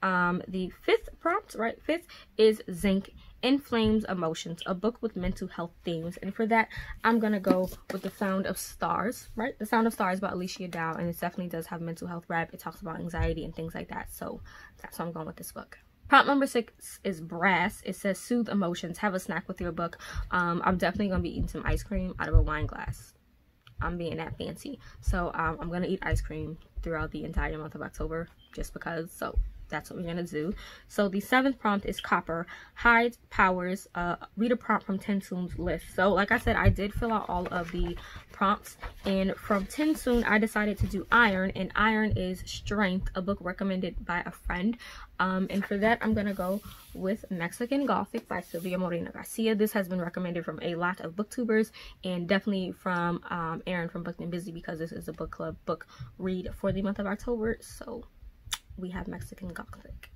Um, the fifth prompt, right, fifth is Zinc, Inflames Emotions, a book with mental health themes. And for that, I'm going to go with The Sound of Stars, right? The Sound of Stars by Alechia Dow, and it definitely does have mental health rap. It talks about anxiety and things like that, so that's why I'm going with this book. Prompt number six is Brass. It says soothe emotions, have a snack with your book. Um, I'm definitely going to be eating some ice cream out of a wine glass. I'm being that fancy. So um, I'm going to eat ice cream throughout the entire month of October just because. So that's what we're going to do. So the seventh prompt is Copper, Hide Powers. Uh, read a prompt from Tensoon's list. So like I said, I did fill out all of the prompts. And from Tensoon, I decided to do Iron. And Iron is Strength, a book recommended by a friend. Um, and for that, I'm going to go with Mexican Gothic by Silvia Moreno-Garcia. This has been recommended from a lot of booktubers, and definitely from um, Aaron from Booked and Busy, because this is a book club book read for the month of October. So we have Mexican Gothic.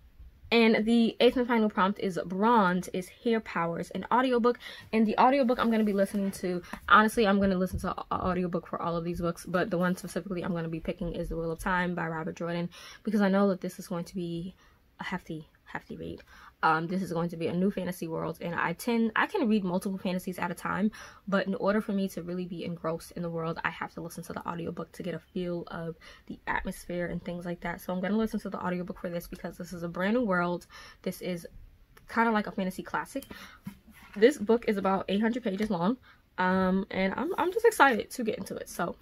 And the eighth and final prompt is Bronze, is Hair Powers, an audiobook. And the audiobook I'm going to be listening to, honestly, I'm going to listen to an audiobook for all of these books, but the one specifically I'm going to be picking is The Wheel of Time by Robert Jordan, because I know that this is going to be a hefty hefty read. Um this is going to be a new fantasy world, and I tend I can read multiple fantasies at a time, but in order for me to really be engrossed in the world, I have to listen to the audiobook to get a feel of the atmosphere and things like that. So I'm going to listen to the audiobook for this because this is a brand new world. This is kind of like a fantasy classic. This book is about eight hundred pages long, um and I'm, I'm just excited to get into it, so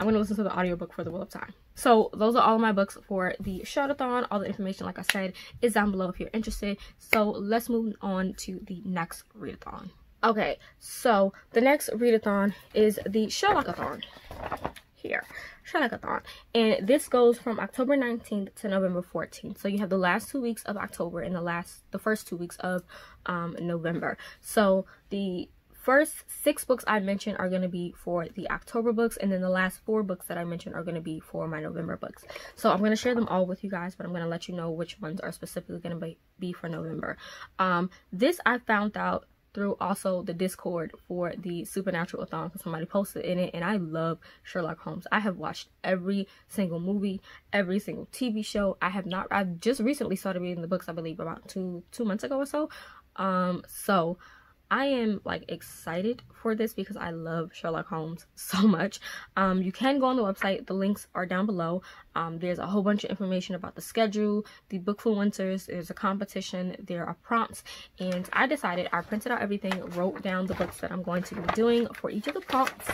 I'm going to listen to the audiobook for The Wheel of Time. So those are all of my books for the Shadathon. All the information, like I said, is down below if you're interested. So let's move on to the next readathon. Okay, so the next readathon is the Shadathon. here, Shadowathon. And this goes from October nineteenth to November fourteenth. So you have the last two weeks of October and the last, the first two weeks of um, November. So the first six books I mentioned are going to be for the October books, and then the last four books that I mentioned are going to be for my November books. So I'm going to share them all with you guys, but I'm going to let you know which ones are specifically going to be for November. Um, this I found out through also the Discord for the Supernaturalathon, because somebody posted in it, and I love Sherlock Holmes. I have watched every single movie, every single T V show. I have not, I've just recently started reading the books, I believe about two, two months ago or so. Um, so I am like excited for this because I love Sherlock Holmes so much. Um, you can go on the website. The links are down below. Um, there's a whole bunch of information about the schedule, the bookfluencers, there's a competition, there are prompts, and I decided, I printed out everything, wrote down the books that I'm going to be doing for each of the prompts.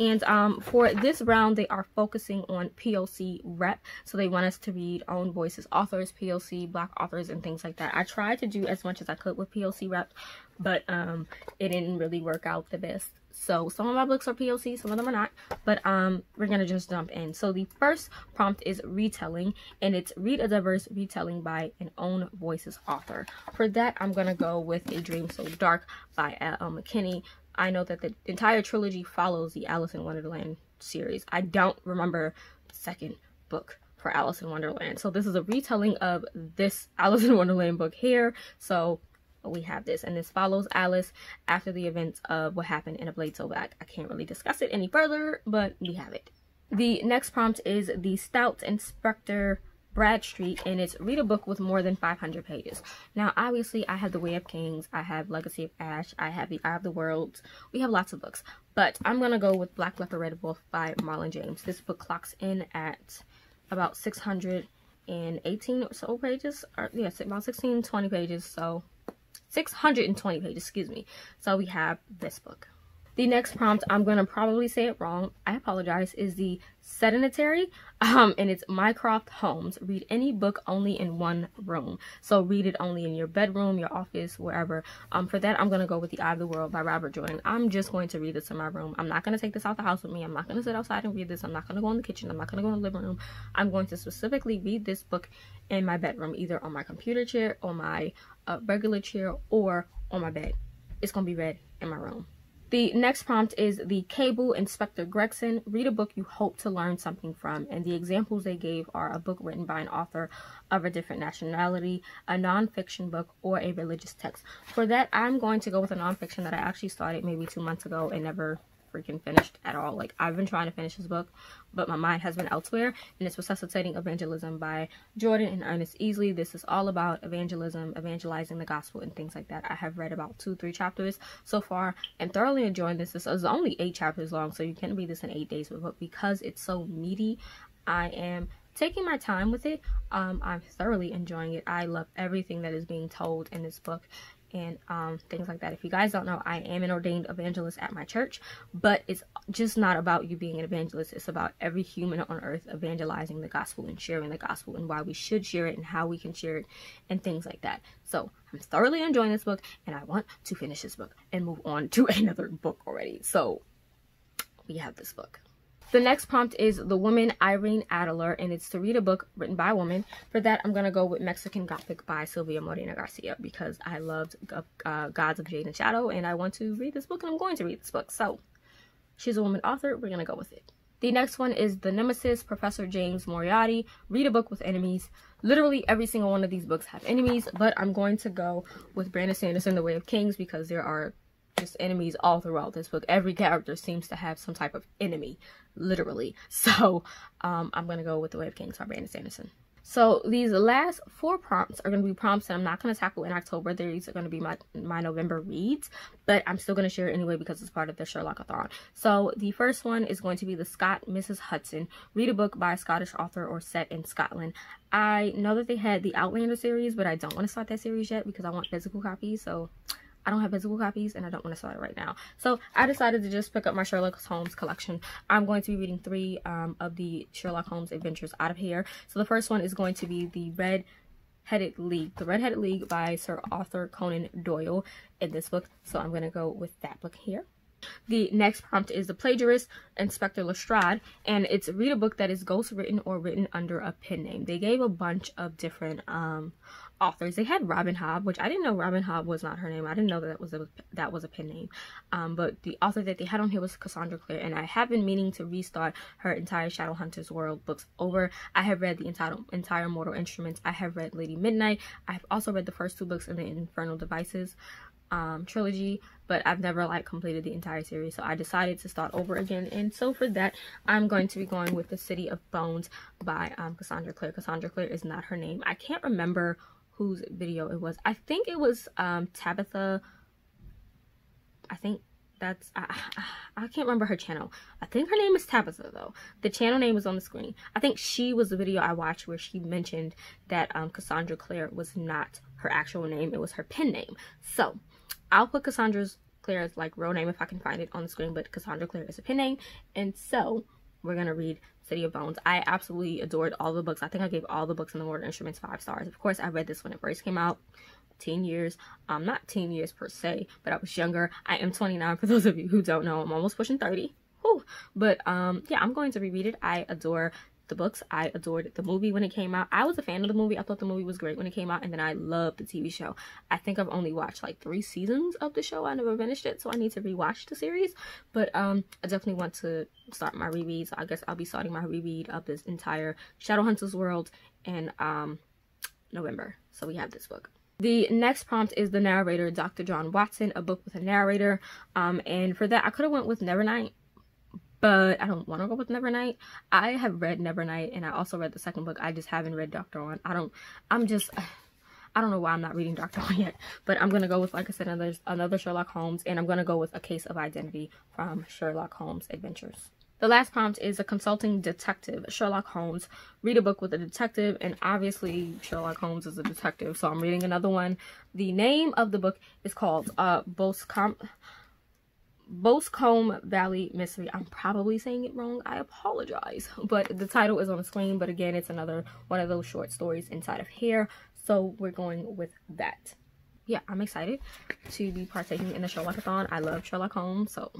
And um, for this round, they are focusing on P O C rep. So they want us to read own voices, authors, P O C, Black authors, and things like that. I tried to do as much as I could with P O C rep, but um, it didn't really work out the best. So some of my books are P O C, some of them are not, but um, we're going to just jump in. So the first prompt is retelling, and it's read a diverse retelling by an own voices author. For that, I'm going to go with A Dream So Dark by L. McKinney. I know that the entire trilogy follows the Alice in Wonderland series. I don't remember the second book for Alice in Wonderland. So this is a retelling of this Alice in Wonderland book here. So we have this, and this follows Alice after the events of What Happened in A Blade So Black. I can't really discuss it any further, but we have it. The next prompt is the Stout Inspector Bradstreet, and it's read a book with more than five hundred pages. Now, obviously, I have The Way of Kings, I have Legacy of Ash, I have The Eye of the World. We have lots of books, but I'm gonna go with Black Leopard, Red Wolf by Marlon James. This book clocks in at about six hundred eighteen or so pages, or yes, yeah, about sixteen twenty pages. So six hundred twenty pages, excuse me. So we have this book. The next prompt, I'm going to probably say it wrong, I apologize, is the Sedentary, um, and it's Mycroft Holmes. Read any book only in one room. So read it only in your bedroom, your office, wherever. Um, for that, I'm going to go with The Eye of the World by Robert Jordan. I'm just going to read this in my room. I'm not going to take this out the house with me. I'm not going to sit outside and read this. I'm not going to go in the kitchen. I'm not going to go in the living room. I'm going to specifically read this book in my bedroom, either on my computer chair, on my uh, regular chair, or on my bed. It's going to be read in my room. The next prompt is the Cable Inspector Gregson. Read a book you hope to learn something from. And the examples they gave are a book written by an author of a different nationality, a nonfiction book, or a religious text. For that, I'm going to go with a nonfiction that I actually started maybe two months ago and never freaking finished at all. Like, I've been trying to finish this book, but my mind has been elsewhere, and it's Resuscitating Evangelism by Jordan and Ernest Easley. This is all about evangelism, evangelizing the gospel, and things like that. I have read about two, three chapters so far and thoroughly enjoying this. This is only eight chapters long, so you can read this in eight days, but because it's so meaty, I am taking my time with it. Um, I'm thoroughly enjoying it. I love everything that is being told in this book. And um, things like that. If you guys don't know, I am an ordained evangelist at my church, but it's just not about you being an evangelist. It's about every human on earth evangelizing the gospel and sharing the gospel and why we should share it and how we can share it and things like that. So I'm thoroughly enjoying this book, and I want to finish this book and move on to another book already. So we have this book. The next prompt is The Woman, Irene Adler, and it's to read a book written by a woman. For that, I'm going to go with Mexican Gothic by Silvia Moreno-Garcia, because I loved uh, Gods of Jade and Shadow, and I want to read this book, and I'm going to read this book. So, she's a woman author. We're going to go with it. The next one is The Nemesis, Professor James Moriarty. Read a book with enemies. Literally every single one of these books have enemies, but I'm going to go with Brandon Sanderson, The Way of Kings, because there are just enemies all throughout this book. Every character seems to have some type of enemy, literally. So um, I'm going to go with The Way of Kings by Brandon Sanderson. So these last four prompts are going to be prompts that I'm not going to tackle in October. These are going to be my, my November reads, but I'm still going to share it anyway because it's part of the Sherlockathon. So the first one is going to be the Scott Missus Hudson. Read a book by a Scottish author or set in Scotland. I know that they had the Outlander series, but I don't want to start that series yet because I want physical copies. So I don't have physical copies, and I don't want to start it right now. So I decided to just pick up my Sherlock Holmes collection. I'm going to be reading three um, of the Sherlock Holmes adventures out of here. So the first one is going to be The Red-Headed League. The Red-Headed League by Sir Arthur Conan Doyle in this book. So I'm going to go with that book here. The next prompt is The Plagiarist, Inspector Lestrade, and it's read a book that is ghostwritten or written under a pen name. They gave a bunch of different um, authors. They had Robin Hobb, which I didn't know Robin Hobb was not her name. I didn't know that, that was a that was a pen name. Um, but the author that they had on here was Cassandra Clare, and I have been meaning to restart her entire Shadowhunters World books over. I have read the entire entire Mortal Instruments. I have read Lady Midnight. I have also read the first two books in the Infernal Devices um trilogy, but I've never like completed the entire series, so I decided to start over again. And so for that, I'm going to be going with The City of Bones by um Cassandra Clare. Cassandra Clare is not her name. I can't remember whose video it was. I think it was um Tabitha. I think that's I, I can't remember her channel. I think her name is Tabitha though. The channel name is on the screen. I think she was the video I watched where she mentioned that um Cassandra Clare was not her actual name. It was her pen name. So I'll put Cassandra Clare's like real name if I can find it on the screen, but Cassandra Clare is a pen name. And so we're gonna read City of Bones. I absolutely adored all the books. I think I gave all the books in the Mortal Instruments five stars. Of course, I read this when it first came out. teen years, um, not teen years per se, but I was younger. I am twenty-nine for those of you who don't know. I'm almost pushing thirty. Whew. But um, yeah, I'm going to reread it. I adore the books. I adored the movie when it came out. I was a fan of the movie. I thought the movie was great when it came out, and then I loved the T V show. I think I've only watched like three seasons of the show. I never finished it, so I need to rewatch the series. But um, I definitely want to start my reread. So I guess I'll be starting my reread of this entire Shadowhunters world in um November. So we have this book. The next prompt is The Narrator, Doctor John Watson, a book with a narrator. Um, and for that, I could have went with Nevernight, but I don't want to go with Nevernight. I have read Nevernight, and I also read the second book. I just haven't read Doctor On. I don't, I'm just, I don't know why I'm not reading Doctor On yet. But I'm going to go with, like I said, another, another Sherlock Holmes, and I'm going to go with A Case of Identity from Sherlock Holmes Adventures. The last prompt is A Consulting Detective, Sherlock Holmes. Read a book with a detective, and obviously Sherlock Holmes is a detective, so I'm reading another one. The name of the book is called uh, Boscombe, Boscombe Valley Mystery. I'm probably saying it wrong. I apologize, but the title is on the screen. But again, it's another one of those short stories inside of here, so we're going with that. Yeah, I'm excited to be partaking in the Sherlockathon. I love Sherlock Holmes, so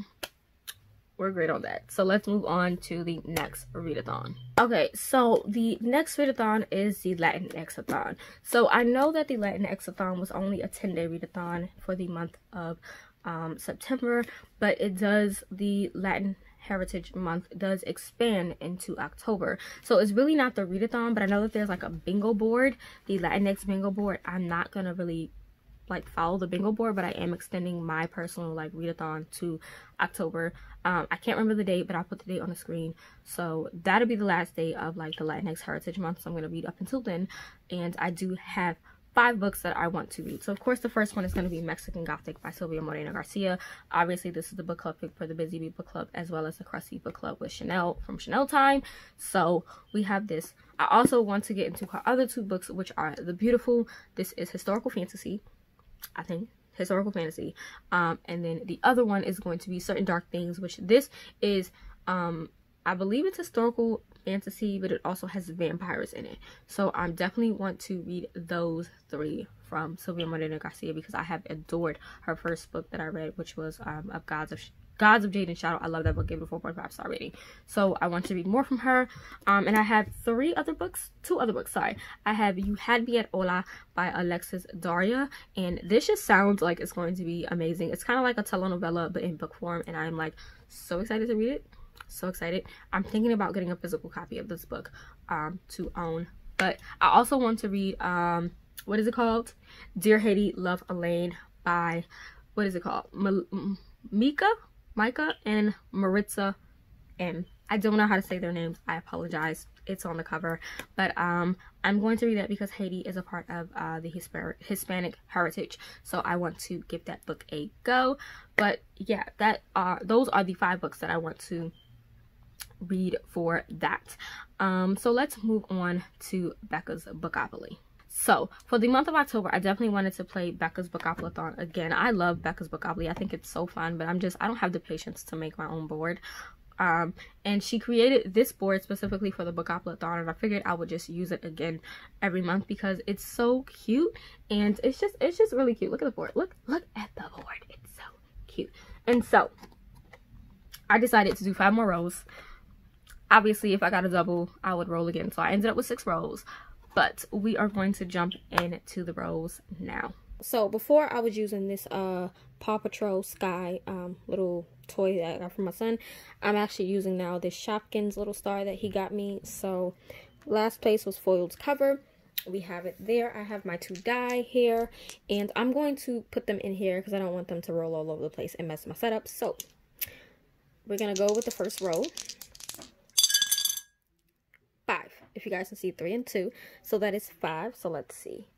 we're great on that. So let's move on to the next readathon. Okay, so the next readathon is the Latinxathon. So I know that the Latinxathon was only a ten-day readathon for the month of um, September, but it does the Latin Heritage Month does expand into October. So it's really not the readathon, but I know that there's like a bingo board, the Latinx bingo board. I'm not gonna really like follow the bingo board, but I am extending my personal like readathon to October. um I can't remember the date, but I'll put the date on the screen. So that'll be the last day of like the Latinx Heritage Month, so I'm going to read up until then. And I do have five books that I want to read. So of course the first one is going to be Mexican Gothic by Silvia Moreno-Garcia. Obviously this is the book club pick for the Busy Bee Book Club, as well as the Crusty Book Club with Chanel from Chanel Time. So we have this. I also want to get into her other two books, which are The Beautiful. This is historical fantasy, I think historical fantasy, um and then the other one is going to be Certain Dark Things, which this is um I believe it's historical fantasy, but it also has vampires in it. So I um, definitely want to read those three from Silvia Moreno-Garcia, because I have adored her first book that I read, which was um of Gods of Gods of Jade and Shadow. I love that book. Gave it a four point five star rating. So I want to read more from her. Um, and I have three other books, two other books, sorry. I have You Had Me at Hola by Alexis Daria. And this just sounds like it's going to be amazing. It's kind of like a telenovela, but in book form. And I'm like so excited to read it. So excited. I'm thinking about getting a physical copy of this book um, to own. But I also want to read, um, what is it called? Dear Haiti, Love Elaine by, what is it called? M Mika? Micah and Maritza M. I don't know how to say their names. I apologize. It's on the cover. But um, I'm going to read that because Haiti is a part of uh, the Hispanic, Hispanic heritage. So I want to give that book a go. But yeah, that are, those are the five books that I want to read for that. Um, so let's move on to Becca's Bookopoly. So, for the month of October, I definitely wanted to play Becca's Bookopolathon again. I love Becca's Bookopoly. I think it's so fun, but I'm just, I don't have the patience to make my own board. Um, and she created this board specifically for the Bookopolathon, and I figured I would just use it again every month because it's so cute, and it's just, it's just really cute. Look at the board. Look, look at the board. It's so cute. And so, I decided to do five more rows. Obviously, if I got a double, I would roll again. So I ended up with six rows. But we are going to jump into the rows now. So before I was using this uh, Paw Patrol Sky um, little toy that I got from my son. I'm actually using now this Shopkins little star that he got me. So last place was Foiled's Cover. We have it there. I have my two die here. And I'm going to put them in here because I don't want them to roll all over the place and mess my setup. So we're going to go with the first row. Five. If you guys can see three and two. So that is five. So let's see.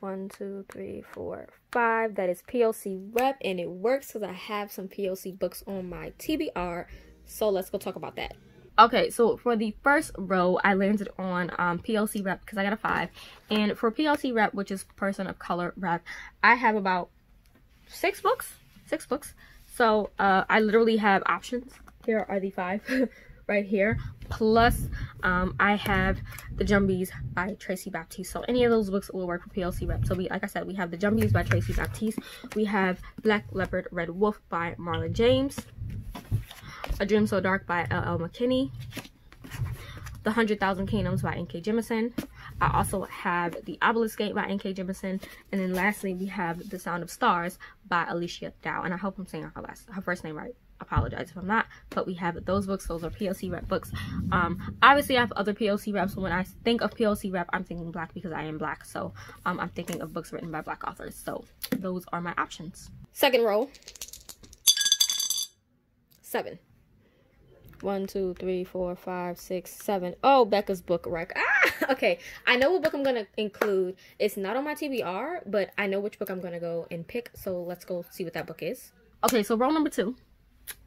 One, two, three, four, five. That is P O C Rep, and it works because I have some P O C books on my T B R. So let's go talk about that. Okay, so for the first row, I landed on um, P O C Rep because I got a five. And for P O C Rep, which is Person of Color Rep, I have about six books. Six books. So uh, I literally have options. Here are the five. Right here, plus um I have The Jumbies by Tracy Baptiste, so any of those books will work for P L C Rep. So we, like I said, we have The Jumbies by Tracy Baptiste, we have Black Leopard, Red Wolf by Marlon James, A Dream So Dark by L L McKinney, The Hundred Thousand Kingdoms by N K Jemisin. I also have The Obelisk Gate by N K Jemisin, and then lastly we have The Sound of Stars by Alechia Dow, and I hope I'm saying her last her first name right. Apologize if I'm not, but we have those books. Those are P L C Rep books. Um, obviously I have other P L C Reps, so when I think of P L C Rep, I'm thinking black because I am black, so um, I'm thinking of books written by black authors. So those are my options. Second row, seven. One, two, three, four, five, six, seven. Oh, Becca's book wreck. Ah, okay. I know what book I'm gonna include. It's not on my T B R, but I know which book I'm gonna go and pick. So let's go see what that book is. Okay, so row number two.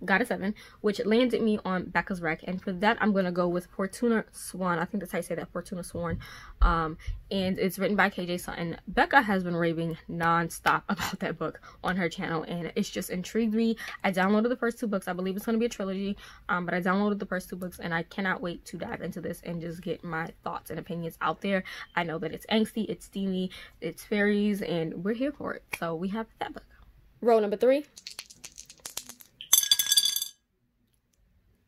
Got a seven, which landed me on Becca's Wreck, and for that I'm gonna go with Fortuna Swan. I think that's how you say that, Fortuna Swan. Um, and it's written by K J Sutton. Becca has been raving non-stop about that book on her channel, and it's just intrigued me. I downloaded the first two books. I believe it's gonna be a trilogy, um, but I downloaded the first two books, and I cannot wait to dive into this and just get my thoughts and opinions out there. I know that it's angsty, it's steamy, it's fairies, and we're here for it. So we have that book. Row number three.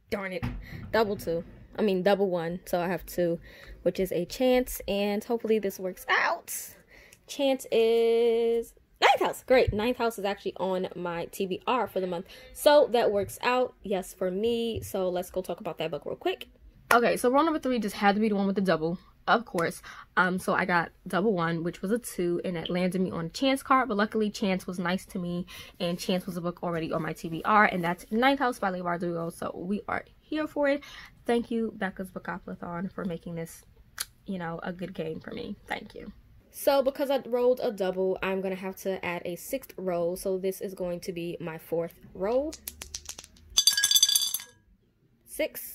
Darn it. Double two. I mean, double one. So I have two, which is A Chance. And hopefully this works out. Chance is Ninth House. Great. Ninth House is actually on my T B R for the month. So that works out. Yes, for me. So let's go talk about that book real quick. Okay, so row number three just had to be the one with the double, of course. Um, so I got double one, which was a two, and it landed me on a Chance card, but luckily Chance was nice to me, and Chance was a book already on my T B R, and that's Ninth House by Leigh Bardugo, so we are here for it. Thank you, Becca's Bookaplathon, for making this, you know, a good game for me. Thank you. So because I rolled a double, I'm going to have to add a sixth row, so this is going to be my fourth row. Six.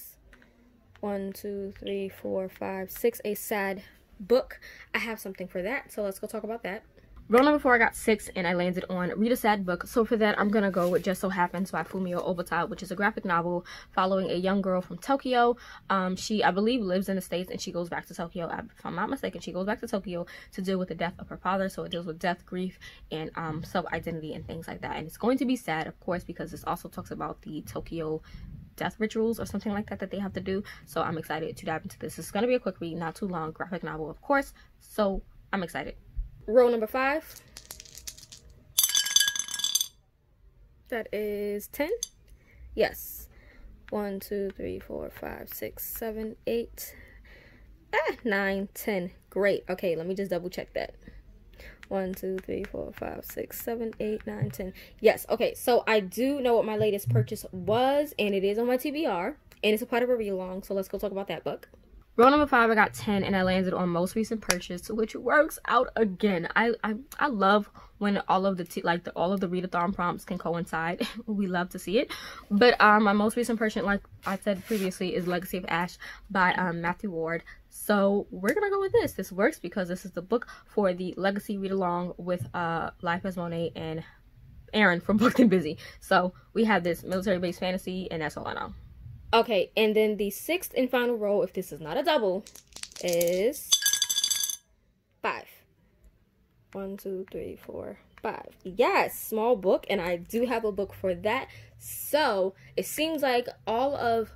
One, two, three, four, five, six. A sad book. I have something for that, so let's go talk about that. Row number four, I got six, and I landed on Read a Sad Book. So for that, I'm going to go with Just So Happens by Fumio Obata, which is a graphic novel following a young girl from Tokyo. Um, she, I believe, lives in the States, and she goes back to Tokyo. If I'm not mistaken, she goes back to Tokyo to deal with the death of her father. So it deals with death, grief, and um, self-identity and things like that. And it's going to be sad, of course, because this also talks about the Tokyo death rituals or something like that that they have to do. So I'm excited to dive into this. It's going to be a quick read, not too long, graphic novel, of course. So I'm excited. Row number five. That is ten. Yes. One, two, three, four, five, six, seven, eight, ah, nine, ten. Great. Okay, let me just double check that. One, two, three, four, five, six, seven, eight, nine, ten. Yes. Okay, so I do know what my latest purchase was, and it is on my T B R, and it's a part of a read-along, so let's go talk about that book. Row number five, I got ten, and I landed on Most Recent Purchase, which works out again. I I, I love when all of the t like the, all of the readathon prompts can coincide. We love to see it. But um, my most recent purchase, like I said previously, is Legacy of Ash by um, Matthew Ward. So we're gonna go with this. This works because this is the book for the Legacy read along with uh Life as Monet and Aaron from Booked and Busy. So we have this military based fantasy, and that's all I know. Okay, and then the sixth and final row, if this is not a double, is five. One, two, three, four, five. Yes, small book, and I do have a book for that. So it seems like all of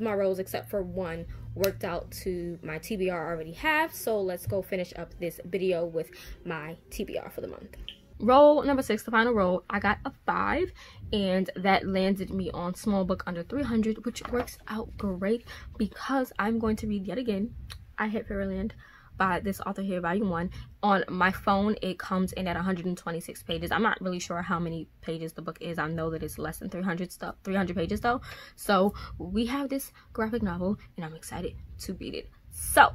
my roles except for one worked out to my T B R I already have. So let's go finish up this video with my T B R for the month. Roll number six, the final roll, I got a five, and that landed me on small book under three hundred, which works out great because I'm going to read yet again I Hate Fairyland by this author here, volume one. On my phone it comes in at one hundred twenty-six pages. I'm not really sure how many pages the book is. I know that it's less than three hundred stuff three hundred pages though. So we have this graphic novel and I'm excited to read it. So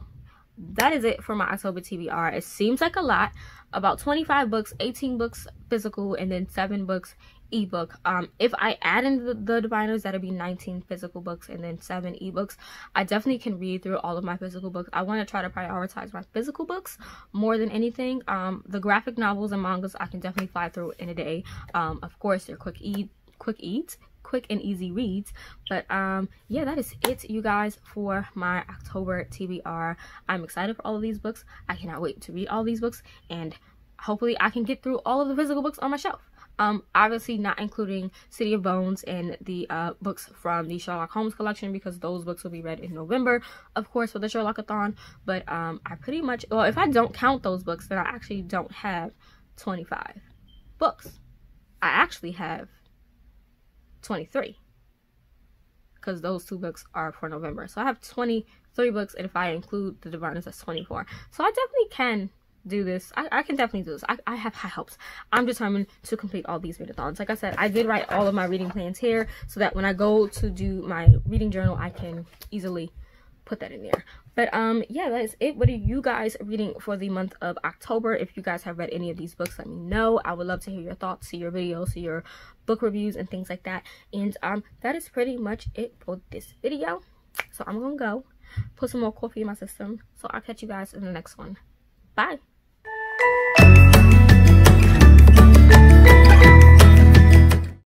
that is it for my October T B R. It seems like a lot, about twenty-five books, eighteen books physical, and then seven books ebook. Um if I add in the, the Diviners, that'll be nineteen physical books and then seven ebooks. I definitely can read through all of my physical books. I want to try to prioritize my physical books more than anything. Um the graphic novels and mangas I can definitely fly through in a day. Um of course they're quick eat quick eat quick and easy reads, but um yeah, that is it, you guys, for my October T B R. I'm excited for all of these books. I cannot wait to read all these books, and hopefully I can get through all of the physical books on my shelf. Um, obviously not including City of Bones and the uh, books from the Sherlock Holmes collection, because those books will be read in November, of course, for the Sherlockathon. But um, I pretty much, well, if I don't count those books, then I actually don't have twenty-five books. I actually have twenty-three, because those two books are for November. So I have twenty-three books, and if I include the Diviners, that's twenty-four. So I definitely can do this. I, I can definitely do this. I, I have high hopes. I'm determined to complete all these readathons. Like I said, I did write all of my reading plans here so that when I go to do my reading journal, I can easily put that in there. But um yeah, that is it. What are you guys reading for the month of October? If you guys have read any of these books, let me know. I would love to hear your thoughts, see your videos, see your book reviews and things like that. And um that is pretty much it for this video. So I'm gonna go put some more coffee in my system. So I'll catch you guys in the next one. Bye.